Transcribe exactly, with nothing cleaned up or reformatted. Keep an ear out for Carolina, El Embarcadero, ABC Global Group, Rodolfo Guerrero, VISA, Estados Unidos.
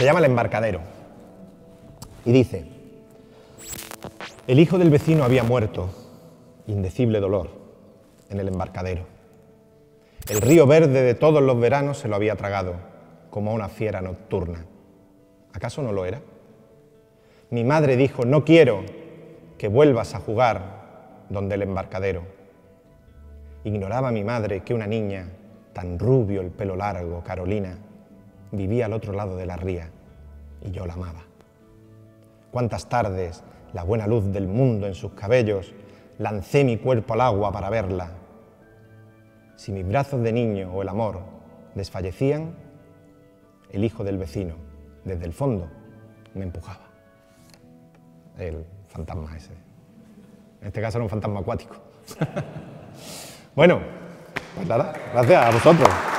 Se llama El Embarcadero. Y dice: el hijo del vecino había muerto, indecible dolor, en el embarcadero. El río verde de todos los veranos se lo había tragado, como a una fiera nocturna. ¿Acaso no lo era? Mi madre dijo: no quiero que vuelvas a jugar donde el embarcadero. Ignoraba mi madre que una niña, tan rubio el pelo largo, Carolina, vivía al otro lado de la ría, y yo la amaba. Cuántas tardes, la buena luz del mundo en sus cabellos, lancé mi cuerpo al agua para verla. Si mis brazos de niño o el amor desfallecían, el hijo del vecino, desde el fondo, me empujaba. El fantasma ese. En este caso era un fantasma acuático. Bueno, pues nada, gracias a vosotros.